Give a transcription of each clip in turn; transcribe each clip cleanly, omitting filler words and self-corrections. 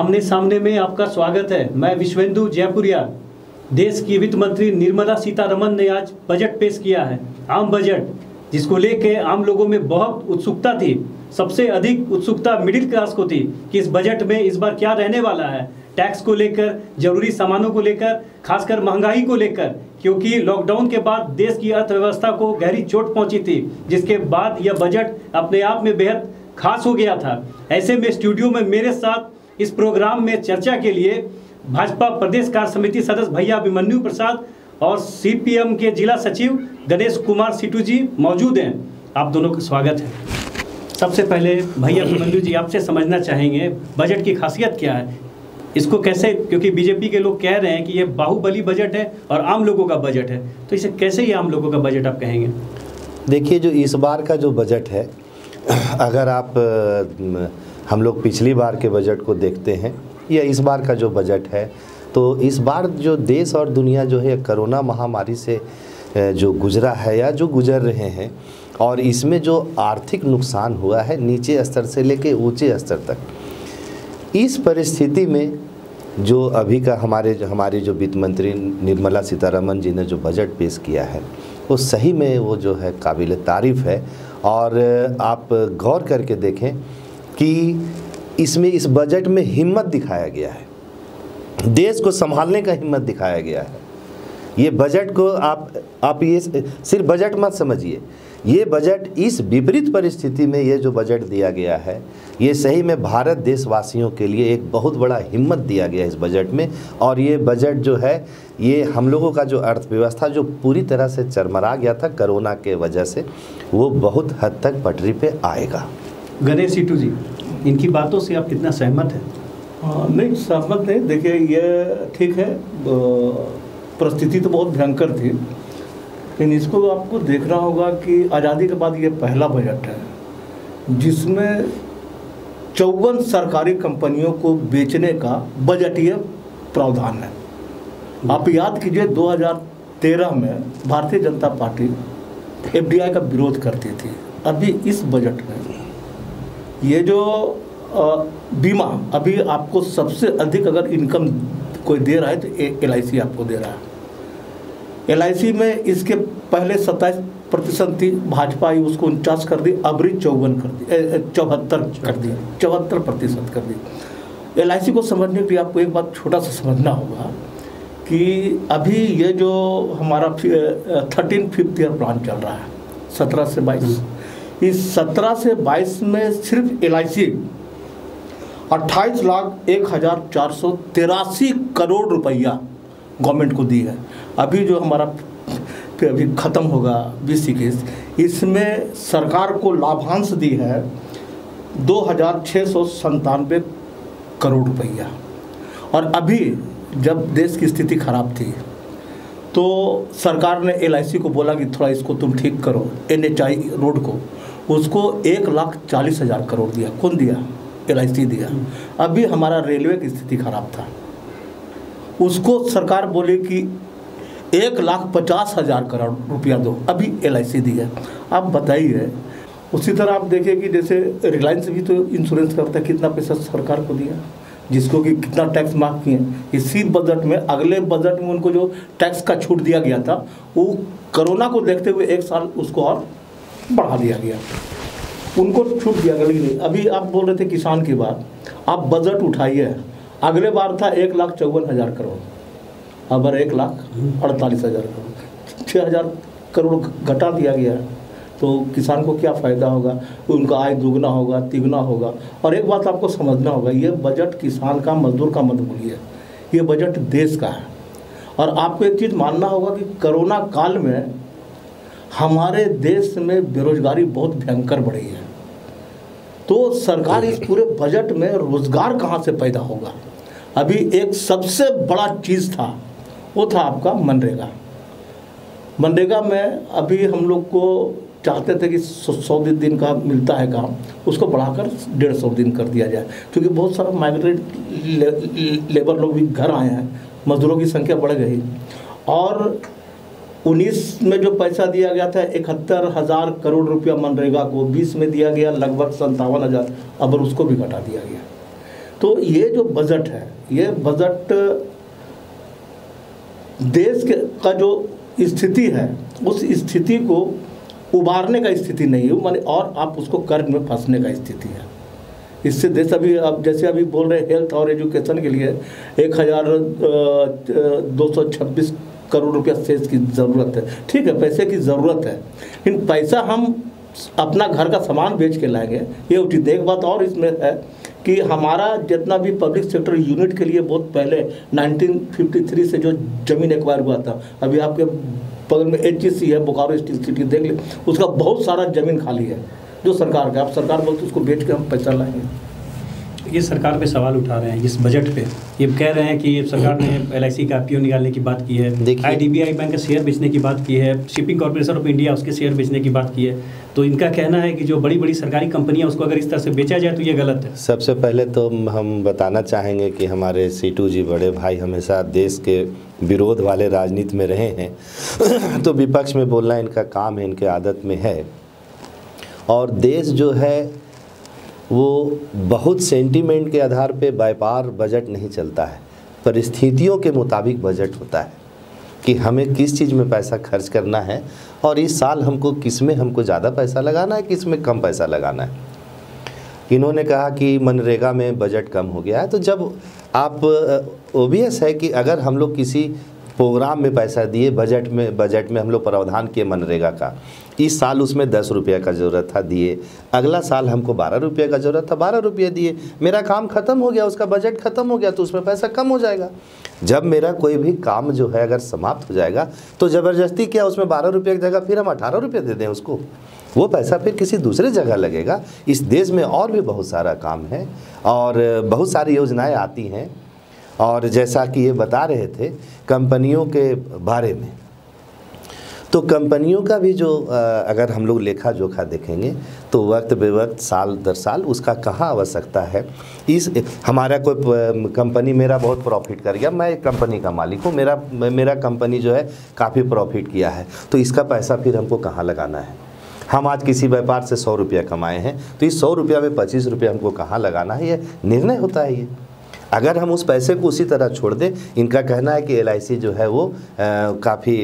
आमने सामने में आपका स्वागत है। मैं विश्वेंदु जयपुरिया। देश की वित्त मंत्री निर्मला सीतारमन ने आज बजट पेश किया है, आम बजट, जिसको लेके आम लोगों में बहुत उत्सुकता थी। सबसे अधिक उत्सुकता मिडिल क्लास को थी कि इस बजट में इस बार क्या रहने वाला है, टैक्स को लेकर, जरूरी सामानों को लेकर, खासकर महंगाई को लेकर, क्योंकि लॉकडाउन के बाद देश की अर्थव्यवस्था को गहरी चोट पहुँची थी, जिसके बाद यह बजट अपने आप में बेहद खास हो गया था। ऐसे में स्टूडियो में मेरे साथ इस प्रोग्राम में चर्चा के लिए भाजपा प्रदेश कार्य समिति सदस्य भैया अभिमन्यु प्रसाद और सीपीएम के जिला सचिव गणेश कुमार सिटू जी मौजूद हैं। आप दोनों का स्वागत है। सबसे पहले भैया अभिमन्यु जी, आपसे समझना चाहेंगे बजट की खासियत क्या है, इसको कैसे, क्योंकि बीजेपी के लोग कह रहे हैं कि ये बाहुबली बजट है और आम लोगों का बजट है, तो इसे कैसे ये आम लोगों का बजट आप कहेंगे? देखिए, जो इस बार का जो बजट है, अगर आप हम लोग पिछली बार के बजट को देखते हैं या इस बार का जो बजट है, तो इस बार जो देश और दुनिया जो है कोरोना महामारी से जो गुजरा है या जो गुजर रहे हैं, और इसमें जो आर्थिक नुकसान हुआ है नीचे स्तर से लेके ऊंचे स्तर तक, इस परिस्थिति में जो अभी का हमारी जो वित्त मंत्री निर्मला सीतारमन जी ने जो बजट पेश किया है, वो सही में वो जो है काबिल तारीफ़ है। और आप गौर करके देखें कि इसमें, इस बजट में हिम्मत दिखाया गया है, देश को संभालने का हिम्मत दिखाया गया है। ये बजट को आप ये सिर्फ बजट मत समझिए, ये बजट इस विपरीत परिस्थिति में ये जो बजट दिया गया है, ये सही में भारत देशवासियों के लिए एक बहुत बड़ा हिम्मत दिया गया है इस बजट में। और ये बजट जो है, ये हम लोगों का जो अर्थव्यवस्था जो पूरी तरह से चरमरा गया था कोरोना के वजह से, वो बहुत हद तक पटरी पे आएगा। गणेश सिटू जी, इनकी बातों से आप कितना सहमत हैं? नहीं, सहमत नहीं। देखिए, ये ठीक है, परिस्थिति तो बहुत भयंकर थी, लेकिन इसको आपको देखना होगा कि आज़ादी के बाद ये पहला बजट है जिसमें 54 सरकारी कंपनियों को बेचने का बजटीय प्रावधान है। आप याद कीजिए, 2013 में भारतीय जनता पार्टी एफडीआई का विरोध करती थी। अभी इस बजट में ये जो बीमा, अभी आपको सबसे अधिक अगर इनकम कोई दे रहा है तो LIC आपको दे रहा है। LIC में इसके पहले 27% थी, भाजपा ही उसको 49 कर दी, अबरी 74% कर दी। LIC को समझने के लिए आपको एक बात छोटा सा समझना होगा कि अभी ये जो हमारा 13th-5th ईयर प्लान चल रहा है, 17 से 22, इस 17 से 22 में सिर्फ LIC 28,01,483 करोड़ रुपया गवर्नमेंट को दी है। अभी जो हमारा अभी ख़त्म होगा 2021, इसमें सरकार को लाभांश दी है 2,697 करोड़ रुपया। और अभी जब देश की स्थिति खराब थी तो सरकार ने LIC को बोला कि थोड़ा इसको तुम ठीक करो, NHI रोड को, उसको 1,40,000 करोड़ दिया। कौन दिया? LIC दिया। अभी हमारा रेलवे की स्थिति खराब था, उसको सरकार बोली कि 1,50,000 करोड़ रुपया दो, अभी LIC दिया। आप बताइए, उसी तरह आप देखिए कि जैसे रिलायंस भी तो इंश्योरेंस करता है, कितना पैसा सरकार को दिया, जिसको कि कितना टैक्स माफ किए। इसी बजट में, अगले बजट में उनको जो टैक्स का छूट दिया गया था, वो कोरोना को देखते हुए 1 साल उसको और बढ़ा दिया गया, उनको छूट दिया गया। लेकिन अभी आप बोल रहे थे किसान की बात, आप बजट उठाइए, अगले बार था 1,54,000 करोड़, अब 1,48,000 करोड़, 6,000 करोड़ घटा दिया गया। तो किसान को क्या फ़ायदा होगा? उनका आय दुगना होगा, तिगुना होगा। और एक बात आपको समझना होगा, ये बजट किसान का, मजदूर का मत भूलिए, ये बजट देश का है। और आपको एक चीज़ मानना होगा कि कोरोना काल में हमारे देश में बेरोजगारी बहुत भयंकर बढ़ी है, तो सरकार इस पूरे बजट में रोजगार कहाँ से पैदा होगा? अभी एक सबसे बड़ा चीज़ था, वो था आपका मनरेगा। मनरेगा में अभी हम लोग को चाहते थे कि 100 दिन का मिलता है काम, उसको बढ़ाकर 150 दिन कर दिया जाए, क्योंकि बहुत सारा माइग्रेट लेबर लोग भी घर आए हैं, मजदूरों की संख्या बढ़ गई। और 19 में जो पैसा दिया गया था 71,000 करोड़ रुपया मनरेगा को, 20 में दिया गया लगभग 57,000, अब उसको भी घटा दिया गया। तो ये जो बजट है, ये बजट देश के का जो स्थिति है उस स्थिति को उबारने का स्थिति नहीं है, माने और आप उसको कर्ज में फंसने का स्थिति है। इससे देश अभी आप जैसे अभी बोल रहे हेल्थ और एजुकेशन के लिए 1,226 करोड़ रुपया सेस की ज़रूरत है। ठीक है, पैसे की ज़रूरत है, लेकिन पैसा हम अपना घर का सामान बेच के लाएंगे ये उचित। एक बात और इसमें है कि हमारा जितना भी पब्लिक सेक्टर यूनिट के लिए बहुत पहले 1953 से जो ज़मीन एक्वायर हुआ था, अभी आपके बगल में HEC है, बोकारो स्टील सिटी, देख ले उसका बहुत सारा ज़मीन खाली है जो सरकार का, आप सरकार बोलते उसको बेच के हम पैसा लाएंगे। ये सरकार पे सवाल उठा रहे हैं इस बजट पे, ये कह रहे हैं कि सरकार ने LIC का IPO निकालने की बात की है, IDBI बैंक का शेयर बेचने की बात की है, शिपिंग कॉर्पोरेशन ऑफ इंडिया उसके शेयर बेचने की बात की है। तो इनका कहना है कि जो बड़ी बड़ी सरकारी कंपनियां उसको अगर इस तरह से बेचा जाए तो ये गलत है। सबसे पहले तो हम बताना चाहेंगे कि हमारे सिटू जी बड़े भाई हमेशा देश के विरोध वाले राजनीति में रहे हैं, तो विपक्ष में बोलना इनका काम है, इनके आदत में है। और देश जो है वो बहुत सेंटीमेंट के आधार पे व्यापार बजट नहीं चलता है, परिस्थितियों के मुताबिक बजट होता है कि हमें किस चीज़ में पैसा खर्च करना है और इस साल हमको किस में हमको ज़्यादा पैसा लगाना है, किस में कम पैसा लगाना है। इन्होंने कहा कि मनरेगा में बजट कम हो गया है, तो जब आप ओबियस है कि अगर हम लोग किसी प्रोग्राम में पैसा दिए, बजट में हम लोग प्रावधान किए मनरेगा का, इस साल उसमें 10 रुपये का ज़रूरत था दिए, अगला साल हमको 12 रुपये का ज़रूरत था, 12 रुपये दिए, मेरा काम ख़त्म हो गया, उसका बजट ख़त्म हो गया, तो उसमें पैसा कम हो जाएगा। जब मेरा कोई भी काम जो है अगर समाप्त हो जाएगा तो ज़बरदस्ती क्या उसमें 12 रुपये की जगह फिर हम 18 रुपये दे दें उसको, वो पैसा फिर किसी दूसरे जगह लगेगा। इस देश में और भी बहुत सारा काम है और बहुत सारी योजनाएँ आती हैं। और जैसा कि ये बता रहे थे कंपनियों के बारे में, तो कंपनियों का भी जो अगर हम लोग लेखा जोखा देखेंगे तो वक्त बेवक्त साल दर साल उसका कहाँ आवश्यकता है। इस हमारा कोई कंपनी मेरा बहुत प्रॉफिट कर गया, मैं एक कंपनी का मालिक हूँ, मेरा कंपनी जो है काफ़ी प्रॉफिट किया है, तो इसका पैसा फिर हमको कहाँ लगाना है। हम आज किसी व्यापार से 100 रुपया कमाए हैं, तो इस 100 रुपया में 25 रुपया हमको कहाँ लगाना है, ये निर्णय होता है। ये अगर हम उस पैसे को उसी तरह छोड़ दें, इनका कहना है कि LIC जो है वो काफ़ी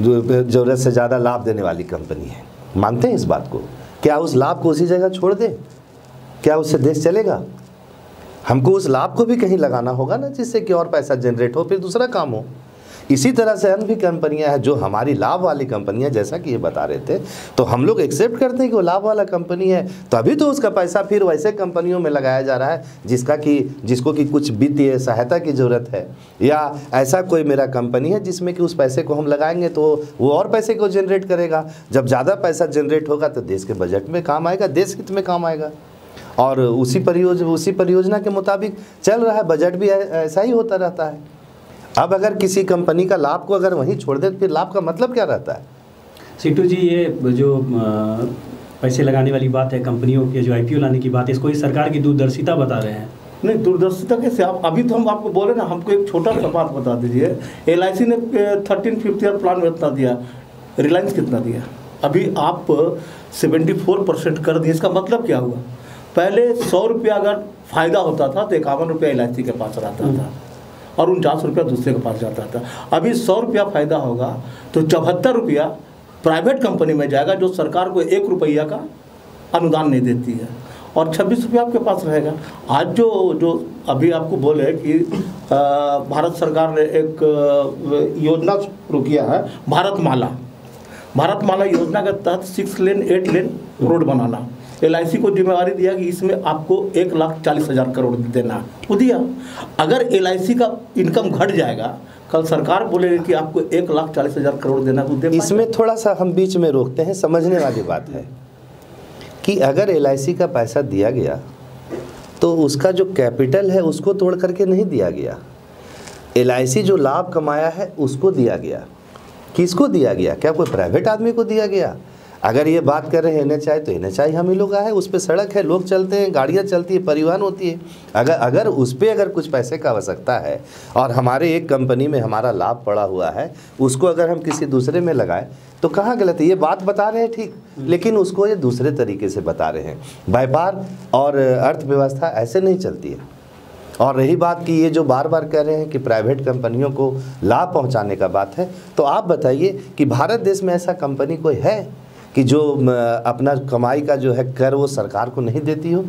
ज़रूरत से ज़्यादा लाभ देने वाली कंपनी है, मानते हैं इस बात को। क्या उस लाभ को उसी जगह छोड़ दें, क्या उससे देश चलेगा? हमको उस लाभ को भी कहीं लगाना होगा ना, जिससे कि और पैसा जनरेट हो, फिर दूसरा काम हो। इसी तरह से अन्य भी कंपनियां हैं जो हमारी लाभ वाली कंपनियां, जैसा कि ये बता रहे थे, तो हम लोग एक्सेप्ट करते हैं कि वो लाभ वाला कंपनी है, तो अभी तो उसका पैसा फिर वैसे कंपनियों में लगाया जा रहा है जिसको कि कुछ वित्तीय सहायता की ज़रूरत है, या ऐसा कोई मेरा कंपनी है जिसमें कि उस पैसे को हम लगाएंगे तो वो और पैसे को जनरेट करेगा। जब ज़्यादा पैसा जनरेट होगा तो देश के बजट में काम आएगा, देश हित में काम आएगा, और उसी परियोजना के मुताबिक चल रहा है बजट भी, ऐसा ही होता रहता है। अब अगर किसी कंपनी का लाभ को अगर वहीं छोड़ दे तो फिर लाभ का मतलब क्या रहता है? सिटू जी, ये जो पैसे लगाने वाली बात है, कंपनियों के जो IPO लाने की बात है, इसको ये सरकार की दूरदर्शिता बता रहे हैं। नहीं, दूरदर्शिता कैसे? आप अभी तो हम आपको बोले ना, हमको एक छोटा सा बात बता दीजिए, LIC ने 13th 5th ईयर प्लान में कितना दिया, रिलायंस कितना दिया, अभी आप 74% कर दिए, इसका मतलब क्या हुआ? पहले 100 रुपया अगर फायदा होता था तो 51 रुपया LIC के पास रहता था और 49 रुपया दूसरे के पास जाता था। अभी 100 रुपया फायदा होगा तो 74 रुपया प्राइवेट कंपनी में जाएगा जो सरकार को 1 रुपया का अनुदान नहीं देती है, और 26 रुपया आपके पास रहेगा। आज जो अभी आपको बोले कि भारत सरकार ने एक योजना शुरू किया है, भारत माला योजना के तहत 6 लेन 8 लेन रोड बनाना, LIC को जिम्मेवारी दिया कि इसमें आपको 1,40,000 करोड़ देना, वो दिया। अगर LIC का इनकम घट जाएगा, कल सरकार बोले कि आपको 1,40,000 करोड़ देना, वो दे। इसमें थोड़ा सा हम बीच में रोकते हैं, समझने वाली बात है कि अगर LIC का पैसा दिया गया तो उसका जो कैपिटल है उसको तोड़ करके नहीं दिया गया। LIC जो लाभ कमाया है उसको दिया गया, किसको दिया गया? क्या कोई प्राइवेट आदमी को दिया गया? अगर ये बात कर रहे हैं NHI तो NHI हम ही लोग आए, उस पर सड़क है, लोग चलते हैं, गाड़ियाँ चलती है, परिवहन होती है। अगर उस पर अगर कुछ पैसे का आवश्यकता है और हमारे एक कंपनी में हमारा लाभ पड़ा हुआ है, उसको अगर हम किसी दूसरे में लगाएं तो कहाँ गलत है। ये बात बता रहे हैं ठीक, लेकिन उसको ये दूसरे तरीके से बता रहे हैं। व्यापार और अर्थव्यवस्था ऐसे नहीं चलती है। और रही बात कि ये जो बार बार कह रहे हैं कि प्राइवेट कंपनियों को लाभ पहुंचाने का बात है, तो आप बताइए कि भारत देश में ऐसा कंपनी कोई है कि जो अपना कमाई का जो है कर वो सरकार को नहीं देती हो?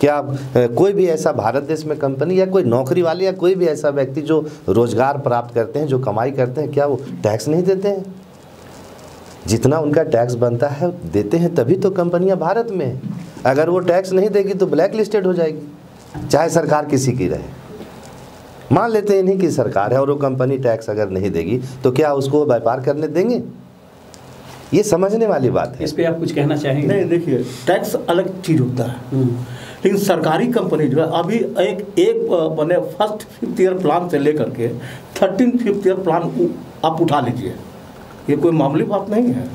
क्या कोई भी ऐसा भारत देश में कंपनी या कोई नौकरी वाले या कोई भी ऐसा व्यक्ति जो रोजगार प्राप्त करते हैं, जो कमाई करते हैं, क्या वो टैक्स नहीं देते हैं? जितना उनका टैक्स बनता है देते हैं, तभी तो कंपनियां भारत में हैं। अगर वो टैक्स नहीं देगी तो ब्लैक लिस्टेड हो जाएगी, चाहे सरकार किसी की रहे। मान लेते हैं नहीं कि सरकार है और वो कंपनी टैक्स अगर नहीं देगी तो क्या उसको व्यापार करने देंगे? ये समझने वाली बात है। इस पर आप कुछ कहना चाहेंगे? नहीं, देखिए टैक्स अलग चीज़ होता है, लेकिन सरकारी कंपनी जो है अभी एक मैंने फर्स्ट फिफ्थ ईयर प्लान से लेकर के 13 फिफ्थ ईयर प्लान आप उठा लीजिए, ये कोई मामूली बात नहीं है,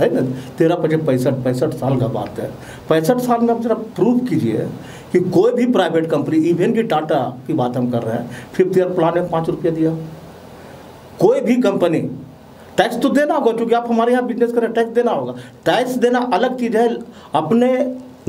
है ना। 13 पैंसठ साल का बात है। 65 साल में आप जरा प्रूव कीजिए कि कोई भी प्राइवेट कंपनी, इवन की टाटा की बात हम कर रहे हैं, फिफ्थ ईयर प्लान में ₹5 दिया। कोई भी कंपनी टैक्स तो देना होगा, क्योंकि आप हमारे यहाँ बिजनेस करें टैक्स देना होगा। टैक्स देना अलग चीज़ है, अपने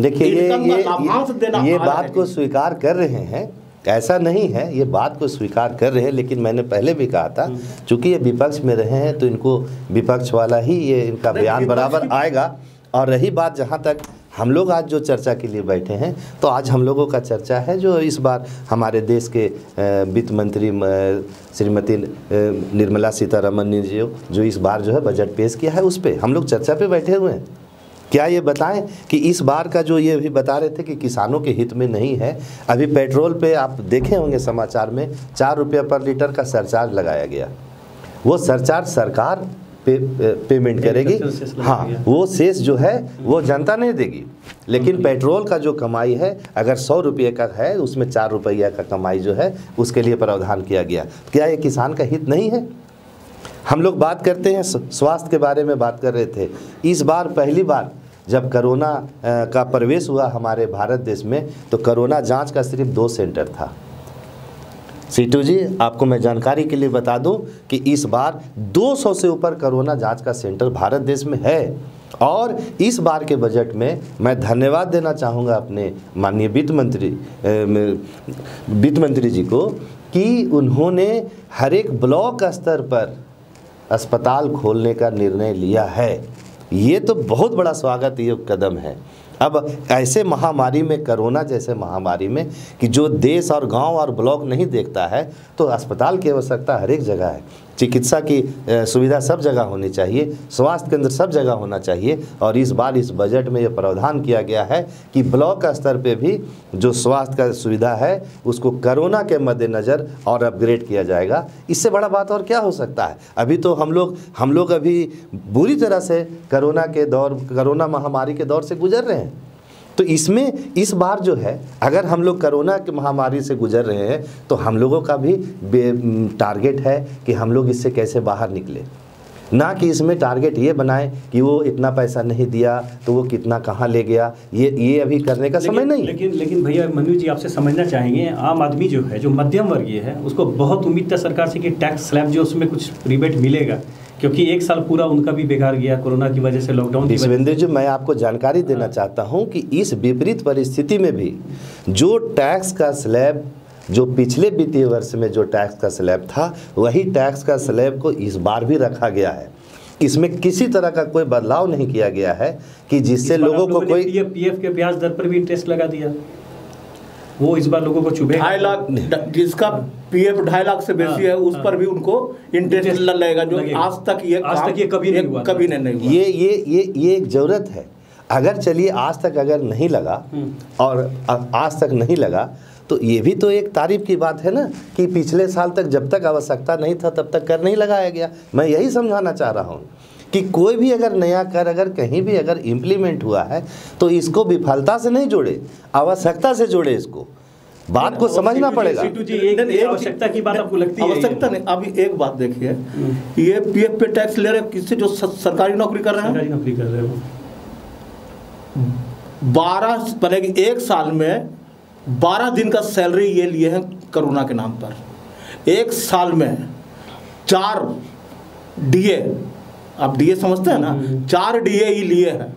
देखिए ये बात को स्वीकार कर रहे हैं, ऐसा नहीं है, ये बात को स्वीकार कर रहे हैं। लेकिन मैंने पहले भी कहा था, चूंकि ये विपक्ष में रहे हैं तो इनको विपक्ष वाला ही ये इनका बयान बराबर आएगा। और रही बात जहाँ तक हम लोग आज जो चर्चा के लिए बैठे हैं, तो आज हम लोगों का चर्चा है जो इस बार हमारे देश के वित्त मंत्री श्रीमती निर्मला सीतारमन ने जो इस बार जो है बजट पेश किया है, उस पर हम लोग चर्चा पर बैठे हुए हैं। क्या ये बताएं कि इस बार का जो ये अभी बता रहे थे कि किसानों के हित में नहीं है, अभी पेट्रोल पे आप देखे होंगे समाचार में ₹4 पर लीटर का सरचार्ज लगाया गया। वो सरचार्ज सरकार पेमेंट करेगी, हाँ, वो शेष जो है वो जनता नहीं देगी। लेकिन पेट्रोल का जो कमाई है, अगर ₹100 का है उसमें ₹4 का कमाई जो है उसके लिए प्रावधान किया गया। क्या ये किसान का हित नहीं है? हम लोग बात करते हैं स्वास्थ्य के बारे में, बात कर रहे थे। इस बार पहली बार जब कोरोना का प्रवेश हुआ हमारे भारत देश में, तो कोरोना जांच का सिर्फ 2 सेंटर था। सिटू जी, आपको मैं जानकारी के लिए बता दूं कि इस बार 200 से ऊपर कोरोना जांच का सेंटर भारत देश में है। और इस बार के बजट में मैं धन्यवाद देना चाहूँगा अपने माननीय वित्त मंत्री जी को कि उन्होंने हर एक ब्लॉक स्तर पर अस्पताल खोलने का निर्णय लिया है। ये तो बहुत बड़ा स्वागत योग्य कदम है। अब ऐसे महामारी में, कोरोना जैसे महामारी में, कि जो देश और गांव और ब्लॉक नहीं देखता है, तो अस्पताल की आवश्यकता हर एक जगह है। चिकित्सा की सुविधा सब जगह होनी चाहिए, स्वास्थ्य केंद्र सब जगह होना चाहिए। और इस बार इस बजट में ये प्रावधान किया गया है कि ब्लॉक स्तर पे भी जो स्वास्थ्य का सुविधा है उसको कोरोना के मद्देनज़र और अपग्रेड किया जाएगा। इससे बड़ा बात और क्या हो सकता है? अभी तो हम लोग अभी बुरी तरह से कोरोना महामारी के दौर से गुजर रहे हैं। तो इसमें इस बार जो है, अगर हम लोग कोरोना की महामारी से गुजर रहे हैं तो हम लोगों का भी टारगेट है कि हम लोग इससे कैसे बाहर निकले, ना कि इसमें टारगेट ये बनाएं कि वो इतना पैसा नहीं दिया तो वो कितना कहाँ ले गया। ये अभी करने का समय नहीं। लेकिन भैया मनु जी, आपसे समझना चाहेंगे, आम आदमी जो है, जो मध्यम वर्गीय है, उसको बहुत उम्मीद था सरकार से कि टैक्स स्लैब जो उसमें कुछ रिबेट मिलेगा, क्योंकि एक साल पूरा उनका भी बेकार गया कोरोना की वजह से, लॉकडाउन की वजह से। विश्वेंदु जी, मैं आपको जानकारी देना चाहता हूं कि इस विपरीत परिस्थिति में भी जो टैक्स का स्लैब, जो पिछले वित्तीय वर्ष में जो टैक्स का स्लैब था, वही टैक्स का स्लैब को इस बार भी रखा गया है। इसमें किसी तरह का कोई बदलाव नहीं किया गया है कि जिससे लोगों को कोई पीएफ के ब्याज दर पर भी इंटरेस्ट लगा दिया। वो इस बार लोगों को चुभे 2.5 लाख, जिसका पीएफ 2.5 लाख से बेसी है उस पर भी उनको इंटरेस्ट लगेगा, जो आज तक ये कभी नहीं हुआ। ये एक जरूरत है। अगर चलिए आज तक अगर नहीं लगा, और आज तक नहीं लगा तो ये भी तो एक तारीफ की बात है ना कि पिछले साल तक जब तक आवश्यकता नहीं था तब तक कर नहीं लगाया गया। मैं यही समझाना चाह रहा हूँ कि कोई भी अगर नया कर अगर कहीं भी अगर इम्प्लीमेंट हुआ है तो इसको विफलता से नहीं जोड़े, आवश्यकता से जोड़े इसको। बात को समझना पड़ेगा। आवश्यकता की बात आपको लगती है? आवश्यकता नहीं। अभी एक बात देखिए, ये पीएफ पे टैक्स ले रहे किससे जो सरकारी नौकरी कर रहे हैं, 12 बनेगी एक साल में 12 दिन का सैलरी ये लिए हैं कोरोना के नाम पर। एक साल में 4 डीए, आप डीए समझते हैं ना, 4 डीए ही लिए हैं,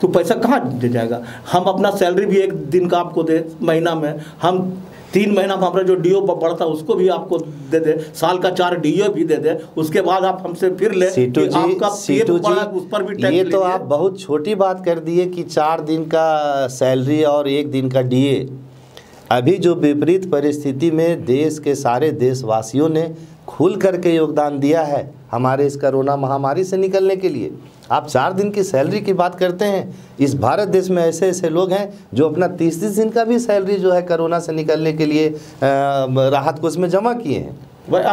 तो पैसा कहाँ दे जाएगा। हम अपना सैलरी भी एक दिन का आपको दे महीना में, हम 3 महीना में हमारा जो डीओ बढ़ता उसको भी आपको दे दे, साल का 4 डीओ भी दे दे, उसके बाद आप हमसे फिर ले सीटू जी, आपका सीटू जी, उस पर भी टैक्स। ये तो आप बहुत छोटी बात कर दिए कि 4 दिन का सैलरी और 1 दिन का डीए। अभी जो विपरीत परिस्थिति में देश के सारे देशवासियों ने खुल करके योगदान दिया है हमारे इस कोरोना महामारी से निकलने के लिए, आप 4 दिन की सैलरी की बात करते हैं। इस भारत देश में ऐसे ऐसे लोग हैं जो अपना 30-30 दिन का भी सैलरी जो है कोरोना से निकलने के लिए राहत कोष में जमा किए हैं।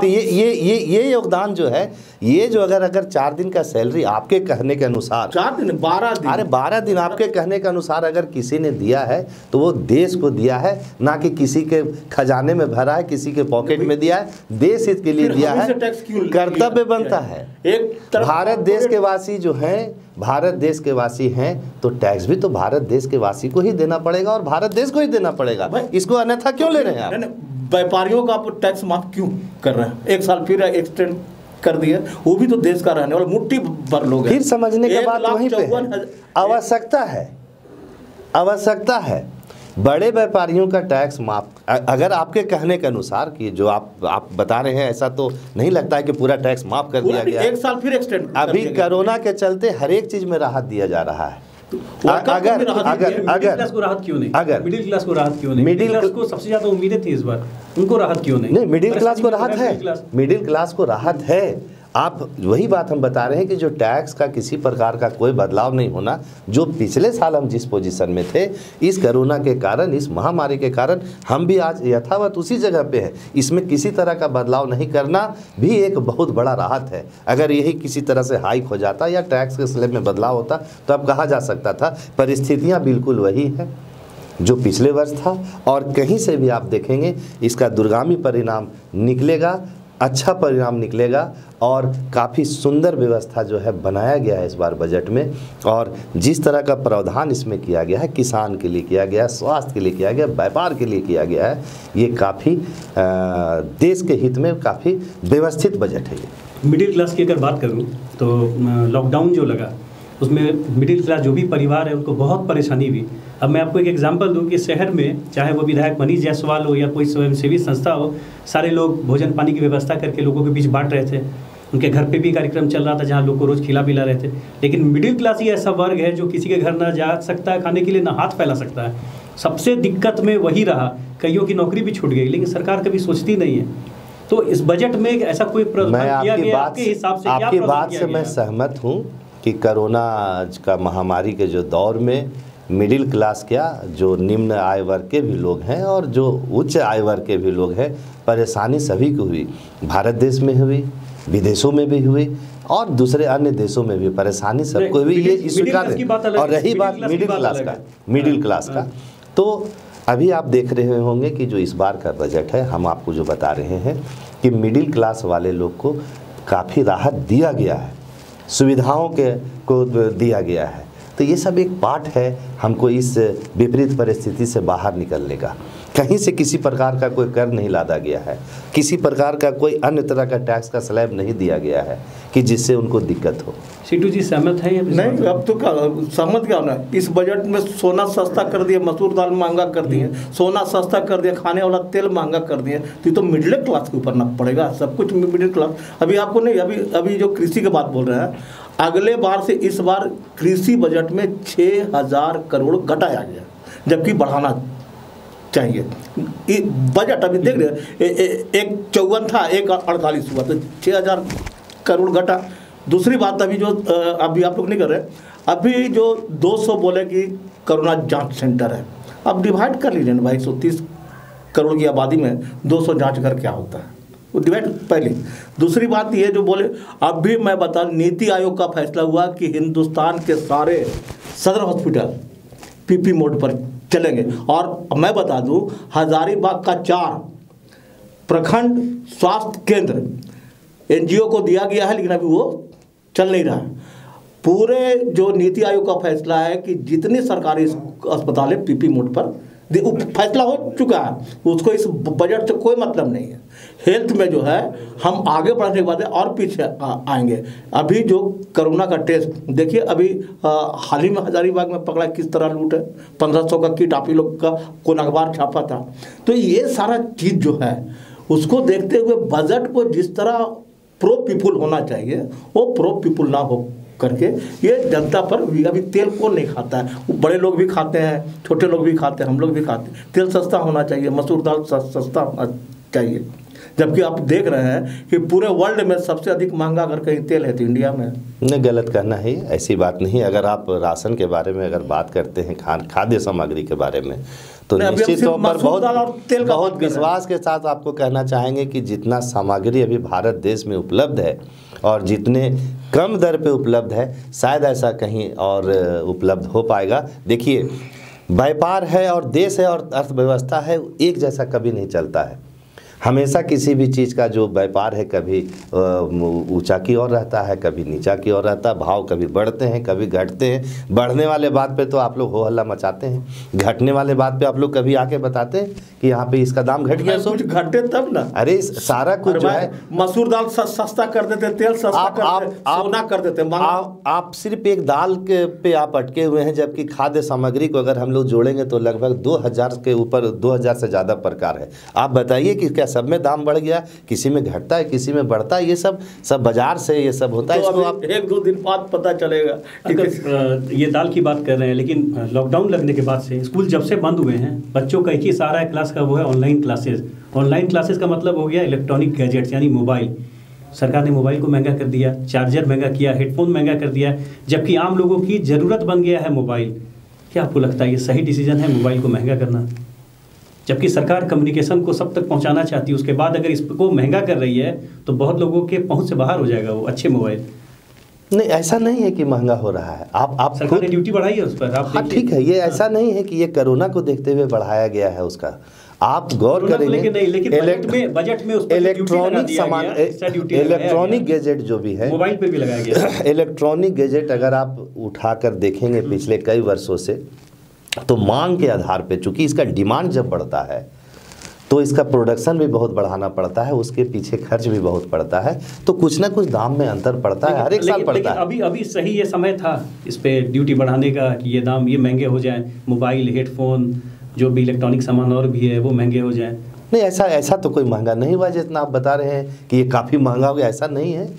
तो ये योगदान जो है, ये जो अगर 4 दिन का सैलरी आपके कहने के अनुसार 4 दिन 12 दिन, अरे 12 दिन आपके कहने के अनुसार अगर किसी ने दिया है तो वो देश को दिया है, ना कि किसी के खजाने में भरा है, किसी के पॉकेट में दिया है, देश हित के लिए दिया है। कर्तव्य बनता है एक भारत देश के वासी जो है, भारत देश के वासी हैं तो टैक्स भी तो भारत देश के वासी को ही देना पड़ेगा और भारत देश को ही देना पड़ेगा। इसको अन्यथा क्यों ले रहे हैं आप? व्यापारियों का आप टैक्स माफ क्यों कर रहे हैं? 1 साल फिर एक्सटेंड कर दिया, वो भी तो देश का रहने वाला मुट्ठी भर लोग हैं। फिर समझने की बात वहीं पे है, आवश्यकता है, आवश्यकता है बड़े व्यापारियों का टैक्स माफ। अगर आपके कहने के अनुसार कि जो आप बता रहे हैं, ऐसा तो नहीं लगता है कि पूरा टैक्स माफ कर दिया गया। 1 साल फिर एक्सटेंड, अभी कोरोना के चलते हर एक चीज में राहत दिया जा रहा है। अगर मिडिल क्लास को राहत क्यों नहीं? मिडिल क्लास को सबसे ज्यादा उम्मीदें थी इस बार, उनको राहत क्यों नहीं? नहीं, मिडिल क्लास को राहत है, मिडिल क्लास को राहत है। आप वही बात हम बता रहे हैं कि जो टैक्स का किसी प्रकार का कोई बदलाव नहीं होना, जो पिछले साल हम जिस पोजीशन में थे, इस कोरोना के कारण, इस महामारी के कारण हम भी आज यथावत उसी जगह पे हैं। इसमें किसी तरह का बदलाव नहीं करना भी एक बहुत बड़ा राहत है। अगर यही किसी तरह से हाइक हो जाता या टैक्स के स्लैब में बदलाव होता तो अब कहा जा सकता था। परिस्थितियाँ बिल्कुल वही हैं जो पिछले वर्ष था, और कहीं से भी आप देखेंगे इसका दूरगामी परिणाम निकलेगा, अच्छा परिणाम निकलेगा। और काफ़ी सुंदर व्यवस्था जो है बनाया गया है इस बार बजट में, और जिस तरह का प्रावधान इसमें किया गया है, किसान के लिए किया गया है, स्वास्थ्य के लिए किया गया है, व्यापार के लिए किया गया है, ये काफ़ी देश के हित में काफ़ी व्यवस्थित बजट है। मिडिल क्लास की अगर बात करूँ तो लॉकडाउन जो लगा उसमें मिडिल क्लास जो भी परिवार है उनको बहुत परेशानी हुई। अब मैं आपको एक एग्जांपल दूं कि शहर में, चाहे वो विधायक मनीष जैसवाल हो या कोई स्वयंसेवी संस्था हो, सारे लोग भोजन पानी की व्यवस्था करके लोगों के बीच बांट रहे थे। उनके घर पे भी कार्यक्रम चल रहा था जहाँ लोग को रोज़ खिला पिला रहे थे। लेकिन मिडिल क्लास ही ऐसा वर्ग है जो किसी के घर ना जा सकता है खाने के लिए, ना हाथ फैला सकता है। सबसे दिक्कत में वही रहा, कईयों की नौकरी भी छूट गई, लेकिन सरकार कभी सोचती नहीं है। तो इस बजट में ऐसा कोई प्रावधान किया गया? आपकी बात से मैं सहमत हूँ कि कोरोना का महामारी के जो दौर में मिडिल क्लास क्या, जो निम्न आय वर्ग के भी लोग हैं और जो उच्च आय वर्ग के भी लोग हैं, परेशानी सभी को हुई। भारत देश में हुई, विदेशों में भी हुई और दूसरे अन्य देशों में भी परेशानी सबको हुई, ये स्वीकार है। और रही बात मिडिल क्लास का, मिडिल क्लास का, तो अभी आप देख रहे होंगे कि जो इस बार का बजट है, हम आपको जो बता रहे हैं कि मिडिल क्लास वाले लोग को काफ़ी राहत दिया गया है, सुविधाओं के को दिया गया है। तो ये सब एक पाठ है हमको इस विपरीत परिस्थिति से बाहर निकलने का। कहीं से किसी प्रकार का कोई कर नहीं लादा गया है, किसी प्रकार का कोई अन्य तरह का टैक्स का स्लैब नहीं दिया गया है कि जिससे उनको दिक्कत हो। सीटू जी सहमत है या नहीं? अब तो सहमत क्या होना, इस बजट में सोना सस्ता कर दिया, मसूर दाल महंगा कर दिए, सोना सस्ता कर दिया, खाने वाला तेल महंगा कर दिया, तो मिडिल क्लास के ऊपर ना पड़ेगा सब कुछ। मिडिल क्लास अभी आपको नहीं, अभी जो कृषि की बात बोल रहे हैं, अगले बार से इस बार कृषि बजट में 6000 करोड़ घटाया गया, जबकि बढ़ाना चाहिए बजट। अभी देख रहे हैं 154 था, 148 हुआ, तो 6000 करोड़ घटा। दूसरी बात, अभी जो अभी आप लोग नहीं कर रहे, अभी जो 200 बोले कि कोरोना जांच सेंटर है, अब डिवाइड कर लीजिए ना भाई, 130 करोड़ की आबादी में 200 जांच घर क्या होता है, डिवाइड पहले। दूसरी बात ये जो बोले, अब भी मैं बता, नीति आयोग का फैसला हुआ कि हिंदुस्तान के सारे सदर हॉस्पिटल पीपी मोड पर चलेंगे। और मैं बता दूं, हजारीबाग का 4 प्रखंड स्वास्थ्य केंद्र एनजीओ को दिया गया है, लेकिन अभी वो चल नहीं रहा है। पूरे जो नीति आयोग का फैसला है कि जितने सरकारी अस्पताल है पीपी मोड पर, फैसला हो चुका है, उसको इस बजट से कोई मतलब नहीं है। हेल्थ में जो है हम आगे बढ़ने के बाद और पीछे आएंगे। अभी जो कोरोना का टेस्ट देखिए, अभी हाल ही में हजारीबाग में पकड़ा किस तरह लूट है, 1500 का किट आप ही लोग का कोन अखबार छापा था। तो ये सारा चीज़ जो है उसको देखते हुए बजट को जिस तरह प्रो पीपुल होना चाहिए वो प्रो पीपुल ना हो करके ये जनता पर। अभी तेल कौन नहीं खाता है, बड़े लोग भी खाते हैं, छोटे लोग भी खाते हैं, हम लोग भी खाते हैं। तेल सस्ता होना चाहिए, मसूर दाल सस्ता होना चाहिए, जबकि आप देख रहे हैं कि पूरे वर्ल्ड में सबसे अधिक महंगा अगर कहीं तेल है तो इंडिया में। नहीं, गलत कहना है, ऐसी बात नहीं। अगर आप राशन के बारे में अगर बात करते हैं, खाद्य सामग्री के बारे में, तो निश्चित तौर पर बहुत विश्वास के साथ आपको कहना चाहेंगे कि जितना सामग्री अभी भारत देश में उपलब्ध है और जितने कम दर पे उपलब्ध है, शायद ऐसा कहीं और उपलब्ध हो पाएगा। देखिए, व्यापार है और देश है और अर्थव्यवस्था है, एक जैसा कभी नहीं चलता है। हमेशा किसी भी चीज़ का जो व्यापार है कभी ऊंचा की ओर रहता है, कभी नीचा की ओर रहता है, भाव कभी बढ़ते हैं कभी घटते हैं। बढ़ने वाले बात पे तो आप लोग हो हल्ला मचाते हैं, घटने वाले बात पे आप लोग कभी आके बताते हैं कि यहाँ पे इसका दाम घट गया। कुछ घटे तब ना, अरे सारा कुछ जो है मसूर दाल सस्ता कर देते, तेल सस्ता कर देते। आप सिर्फ एक दाल के पे आप अटके हुए हैं, जबकि खाद्य सामग्री को अगर हम लोग जोड़ेंगे तो लगभग 2000 के ऊपर 2000 से ज़्यादा प्रकार है। आप बताइए कि सब में दाम बढ़ गया, किसी में घटता है किसी में बढ़ता है। ये सब बाजार से ये सब होता है। इसको आप 1-2 दिन बाद पता चलेगा। ये दाल की बात कर रहे हैं, लेकिन लॉकडाउन लगने के बाद से स्कूल जब से बंद हुए हैं, बच्चों का एक ही सारा क्लास का वो है ऑनलाइन क्लासेस। ऑनलाइन क्लासेस का मतलब हो गया इलेक्ट्रॉनिक गैजेट्स, यानी मोबाइल। सरकार ने मोबाइल को महंगा कर दिया, चार्जर महंगा किया, हेडफोन महंगा कर दिया, जबकि आम लोगों की जरूरत बन गया है मोबाइल। क्या आपको लगता है ये सही डिसीजन है मोबाइल को महंगा करना? जबकि सरकार कम्युनिकेशन को सब तक पहुंचाना चाहती है, उसके बाद अगर इसको महंगा कर रही है तो बहुत लोगों के पहुंच से बाहर हो जाएगा वो अच्छे मोबाइल। नहीं, ऐसा नहीं है कि महंगा हो रहा है। आप सरकार ने ड्यूटी बढ़ाई है उस पर, आप हाँ ठीक है। ये ऐसा नहीं है कि ये कोरोना को देखते हुए बढ़ाया गया है उसका। आप गौर करेंगे लेकिन बजट में इलेक्ट्रॉनिक सामान, इलेक्ट्रॉनिक गैजेट जो भी है, मोबाइल पे भी लगाया गया। इलेक्ट्रॉनिक गैजेट अगर आप उठा कर देखेंगे पिछले कई वर्षों से, तो मांग के आधार पे, चूँकि इसका डिमांड जब बढ़ता है तो इसका प्रोडक्शन भी बहुत बढ़ाना पड़ता है, उसके पीछे खर्च भी बहुत पड़ता है, तो कुछ ना कुछ दाम में अंतर पड़ता है, हर एक साल पड़ता है। अभी सही ये समय था इस पे ड्यूटी बढ़ाने का कि ये दाम ये महंगे हो जाए, मोबाइल, हेडफोन, जो भी इलेक्ट्रॉनिक सामान और भी है वो महंगे हो जाए। नहीं, ऐसा तो कोई महंगा नहीं हुआ जितना आप बता रहे हैं कि ये काफ़ी महंगा हो गया, ऐसा नहीं है,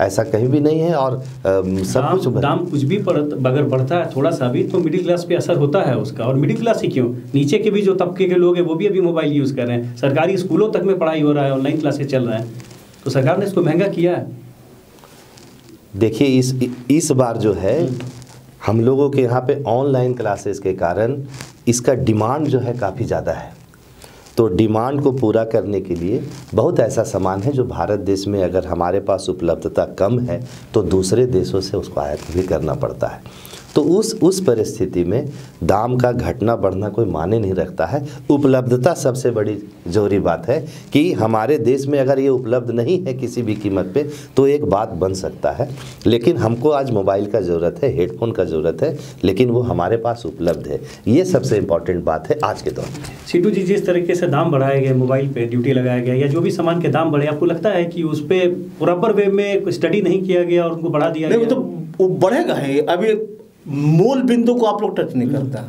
ऐसा कहीं भी नहीं है। और सब कुछ दाम कुछ भी अगर बढ़ता है थोड़ा सा भी तो मिडिल क्लास पे असर होता है उसका। और मिडिल क्लास ही क्यों, नीचे के भी जो तबके के लोग हैं वो भी अभी मोबाइल यूज़ कर रहे हैं। सरकारी स्कूलों तक में पढ़ाई हो रहा है, ऑनलाइन क्लासेस चल रहा है, तो सरकार ने इसको महंगा किया है। देखिए, इस बार जो है हम लोगों के यहाँ पे ऑनलाइन क्लासेस के कारण इसका डिमांड जो है काफ़ी ज़्यादा है, तो डिमांड को पूरा करने के लिए बहुत ऐसा सामान है जो भारत देश में अगर हमारे पास उपलब्धता कम है तो दूसरे देशों से उसको आयात भी करना पड़ता है। तो उस परिस्थिति में दाम का घटना बढ़ना कोई माने नहीं रखता है। उपलब्धता सबसे बड़ी ज़रूरी बात है कि हमारे देश में अगर ये उपलब्ध नहीं है किसी भी कीमत पे तो एक बात बन सकता है, लेकिन हमको आज मोबाइल का ज़रूरत है, हेडफोन का ज़रूरत है, लेकिन वो हमारे पास उपलब्ध है। ये सबसे इम्पॉर्टेंट बात है आज के दौर में। सिटू जी, जिस तरीके से दाम बढ़ाए गए, मोबाइल पर ड्यूटी लगाया गया, या जो भी सामान के दाम बढ़े, आपको लगता है कि उस पर प्रॉपर वे में स्टडी नहीं किया गया और उनको बढ़ा दिया गया? तो बढ़ेगा ही, अभी मूल बिंदु को आप लोग टच नहीं करता।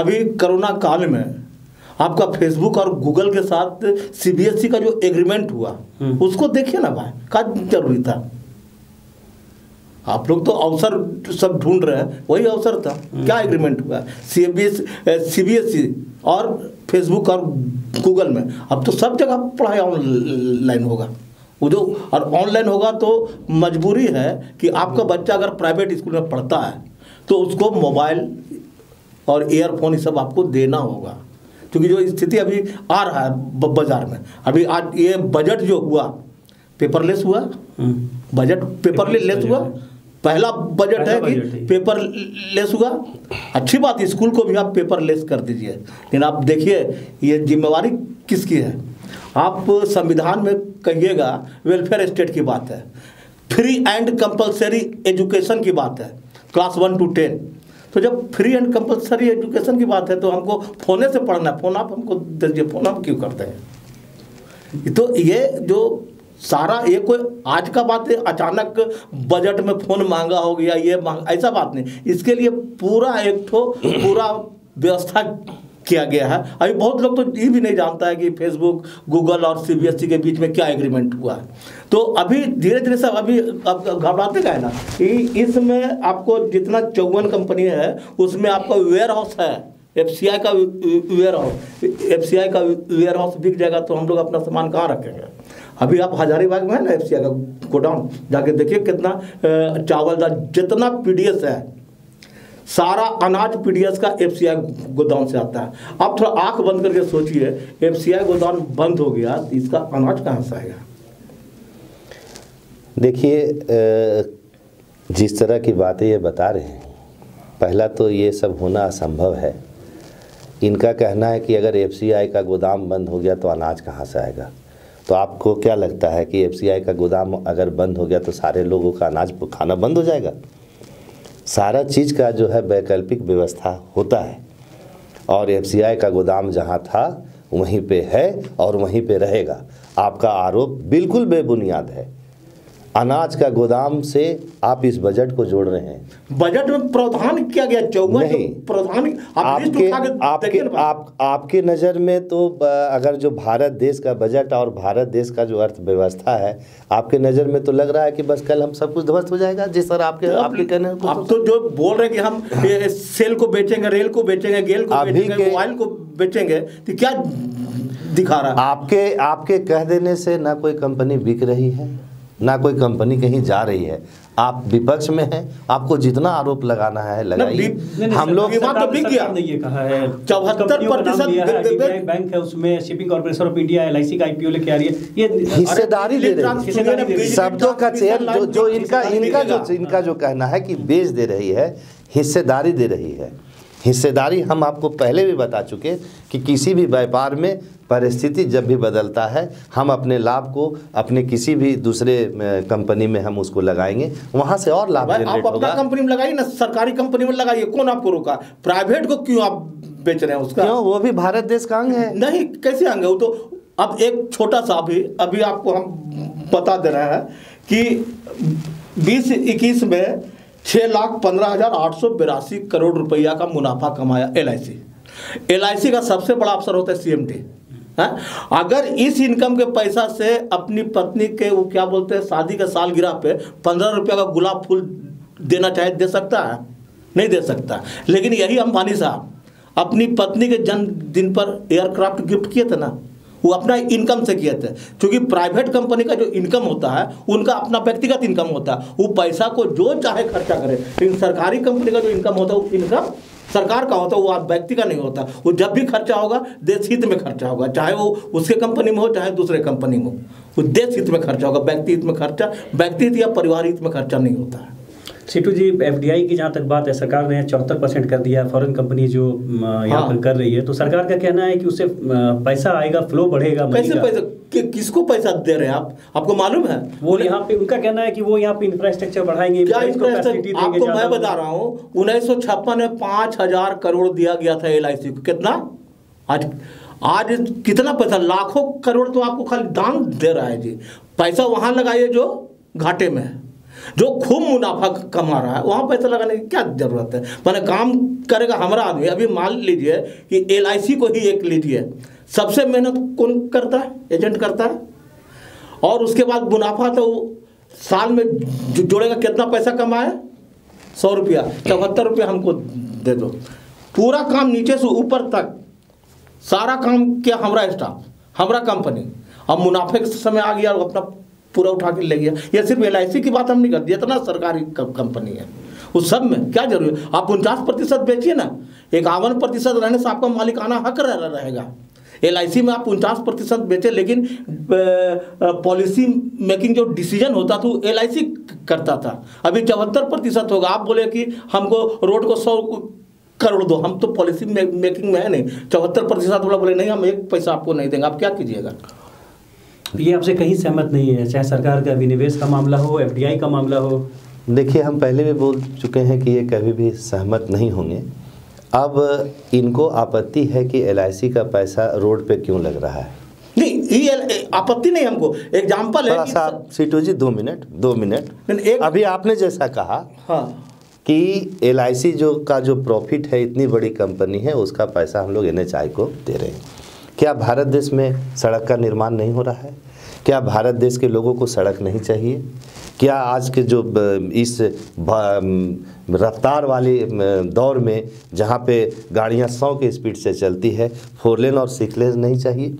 अभी कोरोना काल में आपका फेसबुक और गूगल के साथ सीबीएसई का जो एग्रीमेंट हुआ उसको देखिए ना भाई, क्या जरूरी था? आप लोग तो अवसर सब ढूंढ रहे हैं, वही अवसर था। क्या एग्रीमेंट हुआ सीबीएसई और फेसबुक और गूगल में? अब तो सब जगह पढ़ाई ऑनलाइन होगा वो जो, और ऑनलाइन होगा तो मजबूरी है कि आपका बच्चा अगर प्राइवेट स्कूल में पढ़ता है तो उसको मोबाइल और ईयरफोन ये सब आपको देना होगा, क्योंकि जो स्थिति अभी आ रहा है बाजार में। अभी आज ये बजट जो हुआ पेपरलेस हुआ, बजट पेपरलेस हुआ, पहला बजट है कि पेपर लेस होगा। अच्छी बात, स्कूल को भी आप पेपर लेस कर दीजिए, लेकिन आप देखिए ये जिम्मेवारी किसकी है। आप संविधान में कहिएगा वेलफेयर स्टेट की बात है, फ्री एंड कंपलसरी एजुकेशन की बात है, क्लास 1 से 10। तो जब फ्री एंड कंपलसरी एजुकेशन की बात है तो हमको फोने से पढ़ना है, फोन आप हमको दीजिए, फोन आप क्यों करते हैं। तो ये जो सारा ये कोई आज का बात है, अचानक बजट में फोन मांगा हो गया ये मांग, ऐसा बात नहीं। इसके लिए पूरा एक ठो पूरा व्यवस्था किया गया है। अभी बहुत लोग तो ये भी नहीं जानता है कि फेसबुक, गूगल और सीबीएसई के बीच में क्या एग्रीमेंट हुआ है। तो अभी धीरे धीरे सब अभी अब घबराते गए ना, इसमें आपको जितना 54 कंपनी है उसमें आपका वेयर हाउस है, एफसीआई का वेयर हाउस, एफसीआई का वेयर हाउस बिक जाएगा तो हम लोग अपना सामान कहाँ रखेंगे। अभी आप हजारीबाग में है ना एफसीआई का गोडाउन, जाके देखिए कितना चावल दाल जितना पीडीएस है, सारा अनाज पीडीएस का एफसीआई गोदाम से आता है। आप थोड़ा आंख बंद करके सोचिए, एफसीआई गोदाम बंद हो गया तो इसका अनाज कहाँ से आएगा। देखिए जिस तरह की बातें ये बता रहे हैं, पहला तो ये सब होना असंभव है। इनका कहना है कि अगर एफसीआई का गोदाम बंद हो गया तो अनाज कहाँ से आएगा। तो आपको क्या लगता है कि एफसीआई का गोदाम अगर बंद हो गया तो सारे लोगों का अनाज खाना बंद हो जाएगा। सारा चीज़ का जो है वैकल्पिक व्यवस्था होता है, और एफसीआई का गोदाम जहाँ था वहीं पे है और वहीं पे रहेगा। आपका आरोप बिल्कुल बेबुनियाद है। अनाज का गोदाम से आप इस बजट को जोड़ रहे हैं। बजट में प्रावधान किया गया 54 प्रावधान। आपके नज़र में तो अगर जो भारत देश का बजट और भारत देश का जो अर्थव्यवस्था है, आपके नज़र में तो लग रहा है कि बस कल हम सब कुछ ध्वस्त हो जाएगा। जी सर, आपके कहने को आप तो जो बोल रहे हैं कि हम सेल को बेचेंगे, रेल को बेचेंगे, गेल को बेचेंगे, मोबाइल को बेचेंगे, तो क्या दिखा रहा है। आपके कह देने से ना कोई कंपनी बिक रही है, ना कोई कंपनी कहीं जा रही है। आप विपक्ष में हैं, आपको जितना आरोप लगाना है लगाइए। हम लोग बैंक है उसमें shipping corporation of India LIC का IPO लेके आ रही है, ये हिस्सेदारी दे रही है। शब्दों का चयन जो इनका जो कहना है कि बेच दे रही है, हिस्सेदारी दे रही है। हिस्सेदारी हम आपको पहले भी बता चुके कि किसी भी व्यापार में परिस्थिति जब भी बदलता है, हम अपने लाभ को अपने किसी भी दूसरे कंपनी में हम उसको लगाएंगे, वहाँ से और लाभ जनरेट होगा। आप अपना कंपनी में लगाइए ना, सरकारी कंपनी में लगाइए, कौन आपको रोका। प्राइवेट को क्यों आप बेच रहे हैं उसका, क्यों? वो भी भारत देश का अंग है। नहीं, कैसे अंग है वो तो। अब एक छोटा सा अभी आपको हम बता दे रहे हैं कि 2021 में 6,15,882 करोड़ रुपया का मुनाफा कमाया LIC का सबसे बड़ा अफसर होता है CMT। अगर इस इनकम के पैसा से अपनी पत्नी के वो क्या बोलते हैं शादी का सालगिरह पे 15 रुपया का गुलाब फूल देना चाहे, दे सकता है? नहीं दे सकता। लेकिन यही अंबानी साहब अपनी पत्नी के जन्मदिन पर एयरक्राफ्ट गिफ्ट किए थे ना, वो अपना इनकम से किए थे। क्योंकि प्राइवेट कंपनी का जो इनकम होता है उनका अपना व्यक्तिगत इनकम होता है, वो पैसा को जो चाहे खर्चा करे। लेकिन सरकारी कंपनी का जो इनकम होता है वो इनकम सरकार का होता है, वो आप व्यक्ति का नहीं होता। वो जब भी खर्चा होगा देश हित में खर्चा होगा, चाहे वो उसके कंपनी में हो चाहे दूसरे कंपनी में हो, वो देश हित में खर्चा होगा, व्यक्ति हित में खर्चा, व्यक्ति हित या परिवार हित में खर्चा नहीं होता है। सिटू जी, FDI की जहाँ तक बात है, सरकार ने 74% कर दिया, फॉरेन कंपनी जो यहाँ पर कर रही है, तो सरकार का कहना है कि उससे पैसा आएगा, फ्लो बढ़ेगा। किसको पैसा दे रहे हैं आप? आपको मालूम है वो यहाँ पे उनका कहना है कि वो यहाँ पे इंफ्रास्ट्रक्चर बढ़ाएंगे। क्या इंफ्रास्ट्रक्चर? आपको मैं बता रहा हूँ, 1956 में 5,000 करोड़ दिया गया था LIC को। कितना आज कितना पैसा, लाखों करोड़ तो आपको खाली दान दे रहा है जी। पैसा वहाँ लगाइए जो घाटे में है, जो खूब मुनाफा कमा रहा है, वहाँ पैसा लगाने की क्या जरूरत है। मैंने काम करेगा हमारा आदमी। अभी मान लीजिए कि LIC को ही एक लीजिए, सबसे मेहनत कौन करता है? एजेंट करता है। और उसके बाद मुनाफा तो साल में जोड़ेगा, कितना पैसा कमाए, 100 रुपया, 74 रुपया हमको दे दो। पूरा काम नीचे से ऊपर तक सारा काम किया हमारा स्टाफ, हमारा कंपनी। अब मुनाफे के समय आ गया, अपना पूरा उठा के ले गया। यह सिर्फ LIC की बात हम नहीं करती, इतना सरकारी कंपनी है, उस सब में क्या जरूरी है। आप 49% बेचिए ना, 51% रहने से आपका मालिकाना हक रहेगा। LIC में आप 49% बेचे, लेकिन पॉलिसी मेकिंग जो डिसीजन होता था वो LIC करता था। अभी 74% होगा। आप बोले कि हमको रोड को 100 करोड़ दो, हम तो पॉलिसी मेकिंग में है नहीं। 74% वाला बोले नहीं हम एक पैसा आपको नहीं देंगे, आप क्या कीजिएगा? ये आपसे कहीं सहमत नहीं है, चाहे सरकार का विनिवेश का मामला हो, FDI का मामला हो। देखिए हम पहले भी बोल चुके हैं कि ये कभी भी सहमत नहीं होंगे। अब इनको आपत्ति है कि LIC का पैसा रोड पे क्यों लग रहा है? नहीं, ये आपत्ति नहीं हमको, एग्जाम्पल है साहब। सिटू जी दो मिनट, अभी आपने जैसा कहा हाँ कि LIC का जो प्रॉफिट है, इतनी बड़ी कंपनी है, उसका पैसा हम लोग NHI को दे रहे हैं। क्या भारत देश में सड़क का निर्माण नहीं हो रहा है? क्या भारत देश के लोगों को सड़क नहीं चाहिए? क्या आज के जो इस रफ्तार वाले दौर में जहाँ पे गाड़ियाँ 100 के स्पीड से चलती है, 4 लेन और 6 लेन नहीं चाहिए?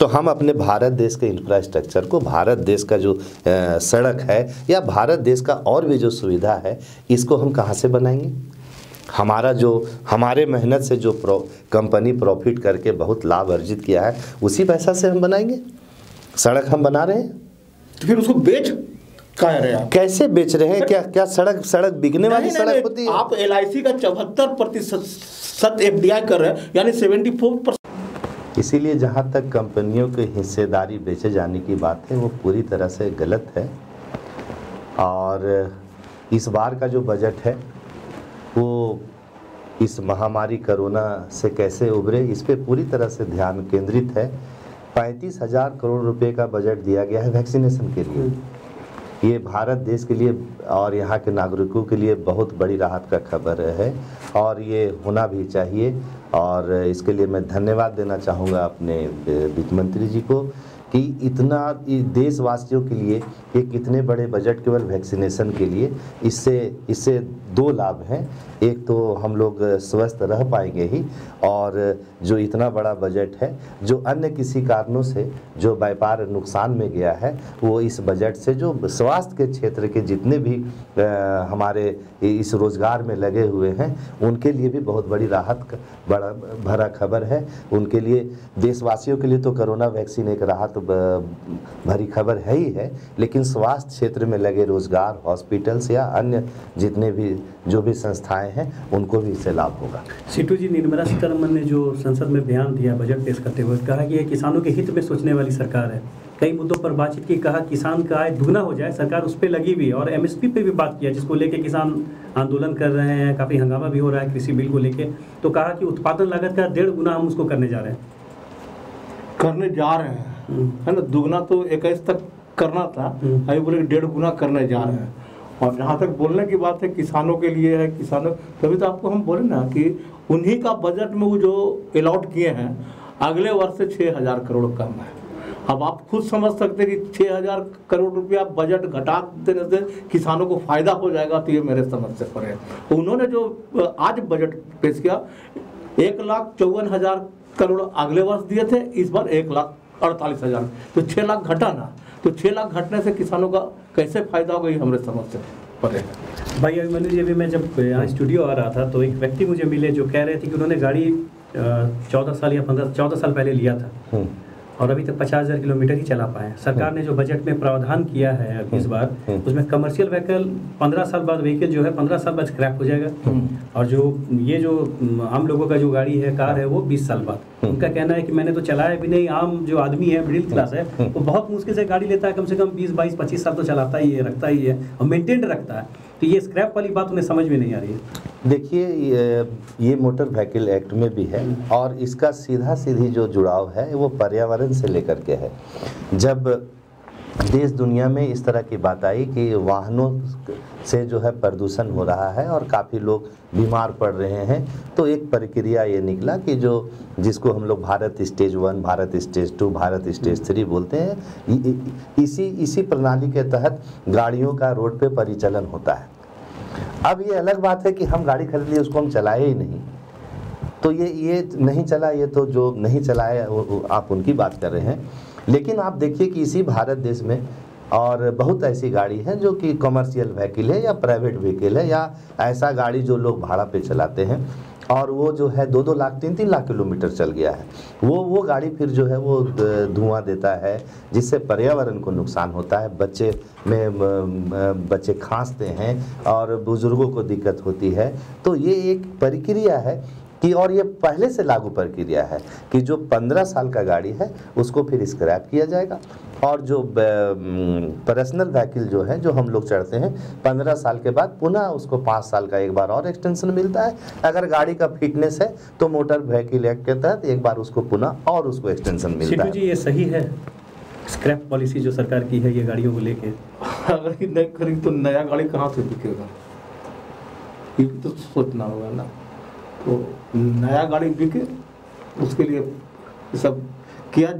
तो हम अपने भारत देश के इंफ्रास्ट्रक्चर को, भारत देश का जो सड़क है या भारत देश का और भी जो सुविधा है, इसको हम कहाँ से बनाएंगे? हमारा जो हमारे मेहनत से जो कंपनी प्रॉफिट करके बहुत लाभ अर्जित किया है, उसी पैसा से हम बनाएंगे? सड़क हम बना रहे हैं तो फिर उसको बेच कह रहे हैं, कैसे बेच रहे हैं? क्या सड़क बिकने वाली सड़क होती है? आप LIC का 74% FDI कर रहे हैं, यानी 74%। इसीलिए जहाँ तक कंपनियों की हिस्सेदारी बेचे जाने की बात है, वो पूरी तरह से गलत है। और इस बार का जो बजट है वो इस महामारी कोरोना से कैसे उभरे, इस पे पूरी तरह से ध्यान केंद्रित है। 35,000 करोड़ रुपए का बजट दिया गया है वैक्सीनेशन के लिए। ये भारत देश के लिए और यहाँ के नागरिकों के लिए बहुत बड़ी राहत का खबर है, और ये होना भी चाहिए। और इसके लिए मैं धन्यवाद देना चाहूँगा अपने वित्त मंत्री जी को कि इतना देशवासियों के लिए ये कितने बड़े बजट केवल वैक्सीनेशन के लिए। इससे 2 लाभ हैं। एक तो हम लोग स्वस्थ रह पाएंगे ही, और जो इतना बड़ा बजट है, जो अन्य किसी कारणों से जो व्यापार नुकसान में गया है, वो इस बजट से जो स्वास्थ्य के क्षेत्र के जितने भी हमारे इस रोजगार में लगे हुए हैं, उनके लिए भी बहुत बड़ी राहत भरा खबर है। उनके लिए, देशवासियों के लिए तो कोरोना वैक्सीन एक राहत भरी खबर है ही है, लेकिन स्वास्थ्य क्षेत्र में लगे रोजगार, हॉस्पिटल्स या अन्य जितने भी जो भी संस्थाएं हैं, उनको भी इससे लाभ होगा। सिटू जी, निर्मला सीतारमन ने जो संसद में बयान दिया बजट पेश करते हुए, कहा कि यह किसानों के हित में सोचने वाली सरकार है। कई मुद्दों पर बातचीत की, कहा किसान का आय दुगना हो जाए, सरकार उस पर लगी भी, और MSP पे भी बात किया जिसको लेके किसान आंदोलन कर रहे हैं, काफ़ी हंगामा भी हो रहा है कृषि बिल को लेके। तो कहा कि उत्पादन लागत का 1.5 गुना हम उसको करने जा रहे हैं है ना। दुगना तो 21 तक करना था, अभी बोले 1.5 गुना करने जा रहे हैं। और जहाँ तक बोलने की बात है, किसानों के लिए है, किसानों तभी तो आपको हम बोले ना कि उन्हीं का बजट में वो जो अलॉट किए हैं, अगले वर्ष से 6,000 करोड़ कम है। अब आप खुद समझ सकते हैं कि 6,000 करोड़ रुपया बजट घटा देने से किसानों को फायदा हो जाएगा, तो ये मेरे समझ से परे। उन्होंने जो आज बजट पेश किया, 1,54,000 करोड़ अगले वर्ष दिए थे, इस बार 1,48,000, तो 6 लाख घटा ना। तो 6 लाख घटने से किसानों का कैसे फायदा होगा, ये हमारे समझ से परे है। भाई अभिमन्यु जी, अभी मैं जब यहाँ स्टूडियो आ रहा था तो एक व्यक्ति मुझे मिले जो कह रहे थे कि उन्होंने गाड़ी 14 साल पहले लिया था और अभी तक 50,000 किलोमीटर ही चला पाए। सरकार ने जो बजट में प्रावधान किया है अभी इस बार, उसमें कमर्शियल व्हीकल 15 साल बाद व्हीकल जो है 15 साल बाद स्क्रैप हो जाएगा, और जो ये जो आम लोगों का जो गाड़ी है, कार है, वो 20 साल बाद। उनका कहना है कि मैंने तो चलाया भी नहीं, आम जो आदमी है, मिडिल क्लास है, वो बहुत मुश्किल से गाड़ी लेता है, कम से कम 20-22-25 साल तो चलाता ही है, रखता ही है और मेनटेन रखता है। तो ये स्क्रैप वाली बात उन्हें समझ में नहीं आ रही है। देखिए ये मोटर व्हीकल एक्ट में भी है, और इसका सीधा जो जुड़ाव है वो पर्यावरण से लेकर के है। जब देश दुनिया में इस तरह की बात आई कि वाहनों से जो है प्रदूषण हो रहा है और काफ़ी लोग बीमार पड़ रहे हैं, तो एक प्रक्रिया ये निकला कि जो जिसको हम लोग Bharat stage 1, Bharat stage 2, Bharat stage 3 बोलते हैं, इसी प्रणाली के तहत गाड़ियों का रोड पे परिचालन होता है। अब ये अलग बात है कि हम गाड़ी खरीद ली, उसको हम चलाए ही नहीं, तो ये नहीं चला, ये तो जो नहीं चलाए आप उनकी बात कर रहे हैं। लेकिन आप देखिए कि इसी भारत देश में और बहुत ऐसी गाड़ी है जो कि कमर्शियल व्हीकल है या प्राइवेट व्हीकल है, या ऐसा गाड़ी जो लोग भाड़ा पे चलाते हैं। और वो जो है 2-2 लाख 3-3 लाख किलोमीटर चल गया है। वो गाड़ी फिर जो है वो धुआं देता है, जिससे पर्यावरण को नुकसान होता है, बच्चे खांसते हैं और बुजुर्गों को दिक्कत होती है। तो ये एक प्रक्रिया है कि, और ये पहले से लागू प्रक्रिया है कि जो 15 साल का गाड़ी है उसको फिर स्क्रैप किया जाएगा, और जो पर्सनल व्हीकल जो है जो हम लोग चढ़ते हैं 15 साल के बाद पुनः उसको 5 साल का एक बार और एक्सटेंशन मिलता है। अगर गाड़ी का फिटनेस है तो मोटर व्हीकल एक्ट के तहत एक बार उसको पुनः और उसको एक्सटेंशन मिलता है। जी, ये सही है स्क्रैप पॉलिसी जो सरकार की है ये गाड़ियों को लेके? अगर ये नहीं करेंगे तो नया गाड़ी कहाँ से बिकेगा, ये भी तो सोचना होगा ना। तो नया गाड़ी बिके उसके लिए सब किया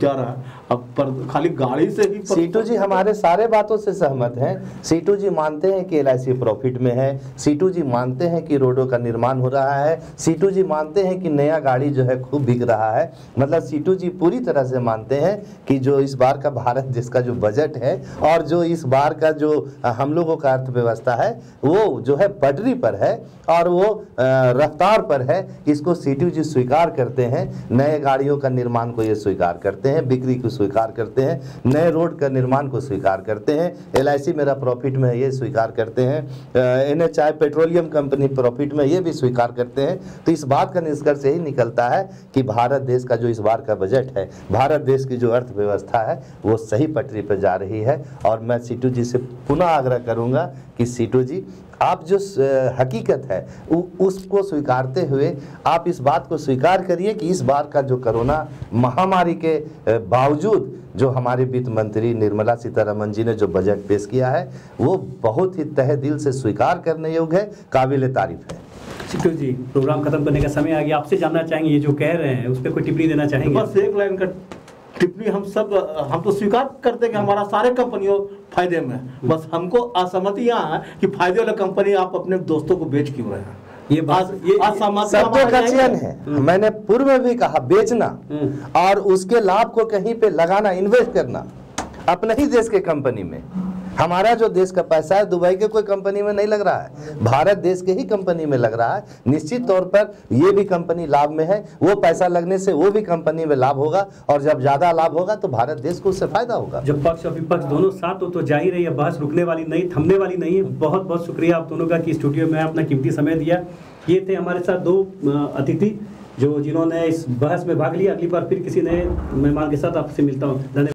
जा रहा है। अब पर खाली गाड़ी से ही सीटू जी हमारे सारे बातों से सहमत हैं। सीटू जी मानते हैं कि LIC प्रॉफिट में है, सीटू जी मानते हैं कि रोडों का निर्माण हो रहा है, सीटू जी मानते हैं कि नया गाड़ी जो है खूब बिक रहा है। मतलब सीटू जी पूरी तरह से मानते हैं कि जो इस बार का भारत जिसका जो बजट है और जो इस बार का जो हम लोगों का अर्थव्यवस्था है वो जो है पटरी पर है और वो रफ्तार पर है। इसको सीटू जी स्वीकार करते हैं, नए गाड़ियों का निर्माण को ये स्वीकार करते हैं, बिक्री को स्वीकार करते हैं, नए रोड का निर्माण को स्वीकार करते हैं, LIC मेरा प्रॉफिट में ये स्वीकार करते हैं, NHI पेट्रोलियम कंपनी प्रॉफिट में ये भी स्वीकार करते हैं। तो इस बात का निष्कर्ष यही निकलता है कि भारत देश का जो इस बार का बजट है, भारत देश की जो अर्थव्यवस्था है वो सही पटरी पर जा रही है। और मैं सीटू जी से पुनः आग्रह करूँगा कि सीटू जी आप जो हकीकत है उसको स्वीकारते हुए आप इस बात को स्वीकार करिए कि इस बार का जो कोरोना महामारी के बावजूद जो हमारे वित्त मंत्री निर्मला सीतारमन जी ने जो बजट पेश किया है वो बहुत ही तहे दिल से स्वीकार करने योग्य है, काबिले तारीफ है। सिटू जी प्रोग्राम खत्म करने का समय आ गया, आपसे जानना चाहेंगे ये जो कह रहे हैं उस पर कोई टिप्पणी देना चाहेंगे? बस एक लाइन का टिप्पणी, हम तो स्वीकार करते हैं कि हमारा सारे कंपनियों फायदे में, बस हमको असहमति यहाँ है कि फायदे वाला कंपनी आप अपने दोस्तों को बेच क्यों रहे हैं। ये बात शब्दों का चयन है, मैंने पूर्व में भी कहा, बेचना और उसके लाभ को कहीं पे लगाना, इन्वेस्ट करना अपने ही देश के कंपनी में। हमारा जो देश का पैसा है दुबई के कोई कंपनी में नहीं लग रहा है, भारत देश के ही कंपनी में लग रहा है। निश्चित तौर पर ये भी कंपनी लाभ में है, वो पैसा लगने से वो भी कंपनी में लाभ होगा, और जब ज्यादा लाभ होगा तो भारत देश को उससे फायदा होगा। जब पक्ष और विपक्ष दोनों साथ हो तो जाहिर है बहस रुकने वाली नहीं, थमने वाली नहीं है। बहुत बहुत शुक्रिया आप दोनों का कि स्टूडियो में अपना कीमती समय दिया। ये थे हमारे साथ 2 अतिथि जिन्होंने इस बहस में भाग लिया। अगली बार फिर किसी नए मेहमान के साथ आपसे मिलता हूँ। धन्यवाद।